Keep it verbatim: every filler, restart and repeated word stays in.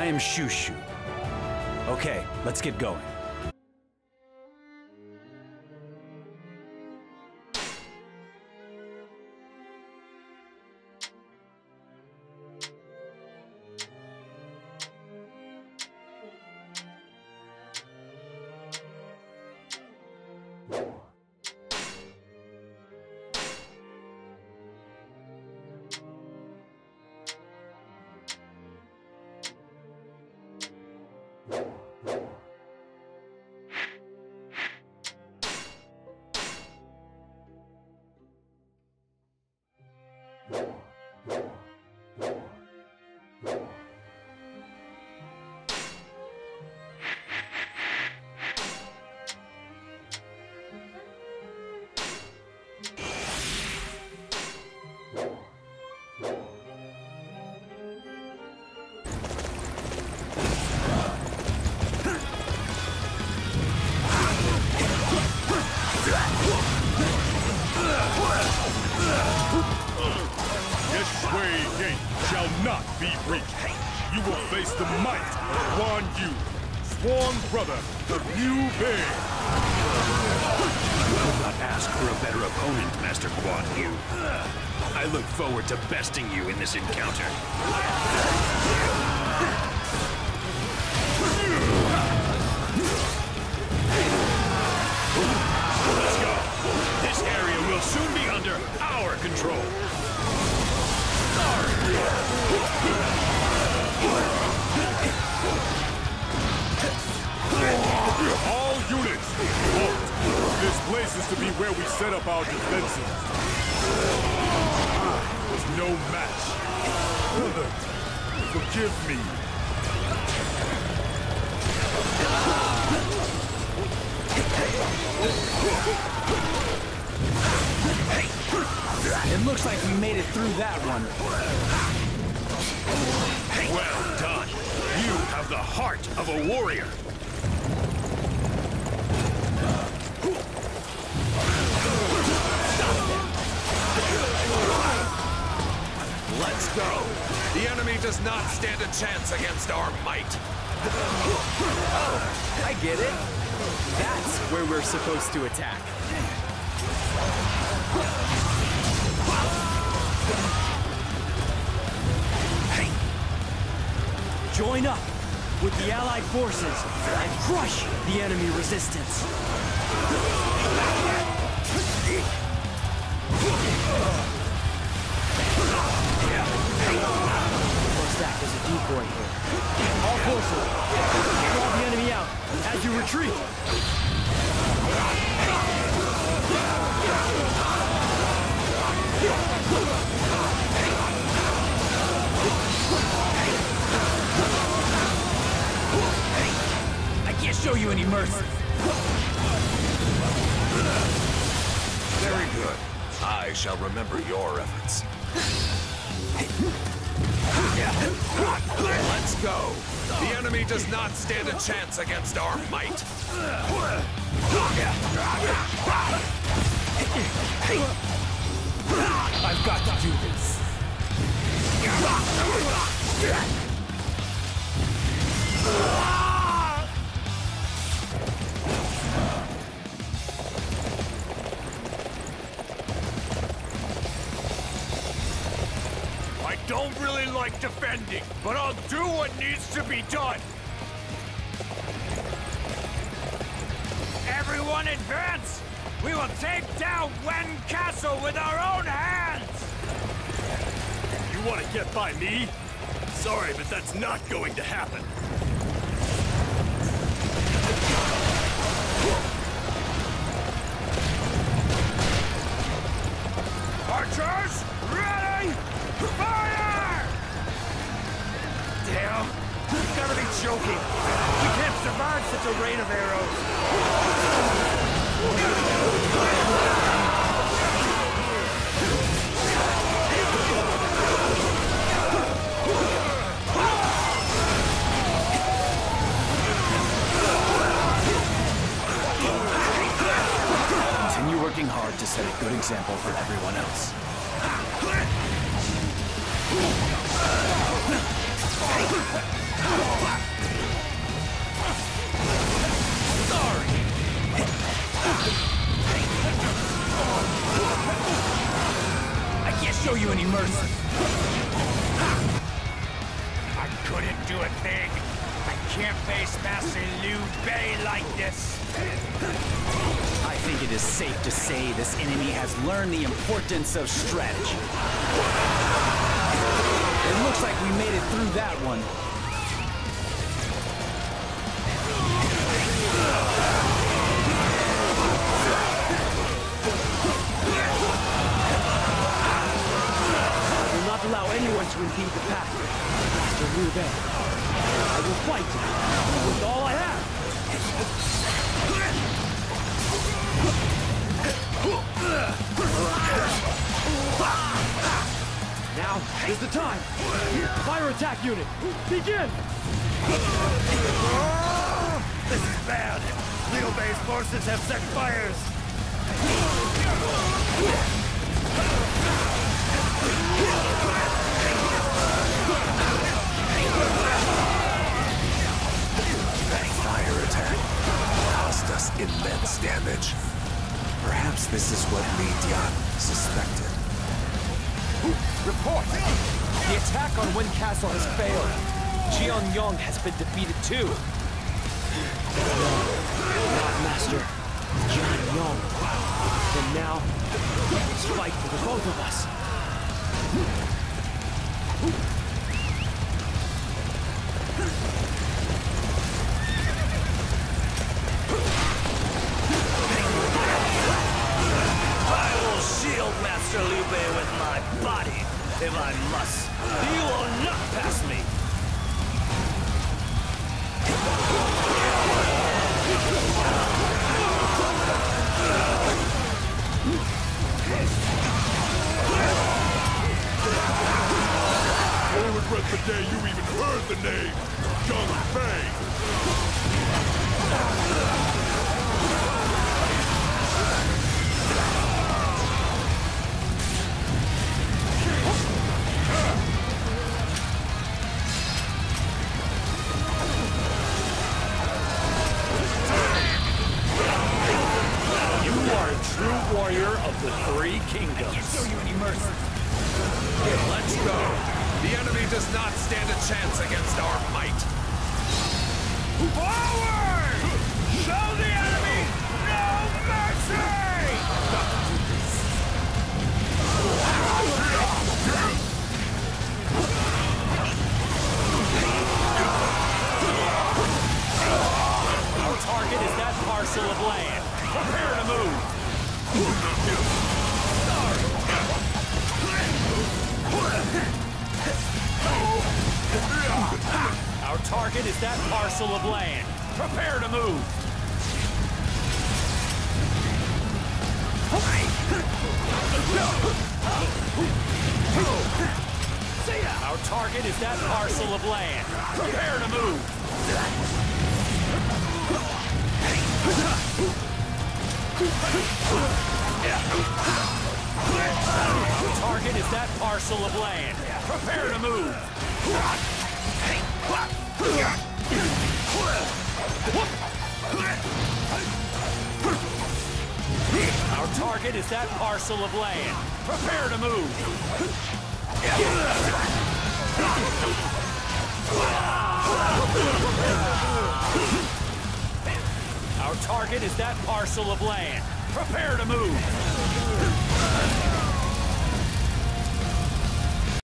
I am Xu Shu. Okay, let's get going. Show you any mercy. I couldn't do a thing. I can't face Master Liu Bei like this. I think it is safe to say this enemy has learned the importance of strategy. It looks like we made it through that one. Allow anyone to impede the path. Master Liu Bei, I will fight him with all I have. Now is the time. Fire attack unit, begin. This is bad. Liu Bei's forces have set fires. That fire attack caused us immense damage. Perhaps this is what Li Dian suspected. Report! The attack on Wind Castle has failed. Jian Yong has been defeated too. Not Master Jian Yong. And now, let's fight for the both of us. I will shield Master Liu Bei with my body, if I must. He will not pass me. Regret the day you even heard the name, Jiang Feng. You are a true warrior of the Three Kingdoms. I can't show you any mercy. Yeah, let's go. The enemy does not stand a chance against our might. Forward! Show the enemy no mercy! Our target is that parcel of land. Prepare to move. Sorry. Our target is that parcel of land. Prepare to move. Our target is that parcel of land. Prepare to move. Our target is that parcel of land. Prepare to move. Our target is that parcel of land. Prepare to move. Our target is that parcel of land. Prepare to move.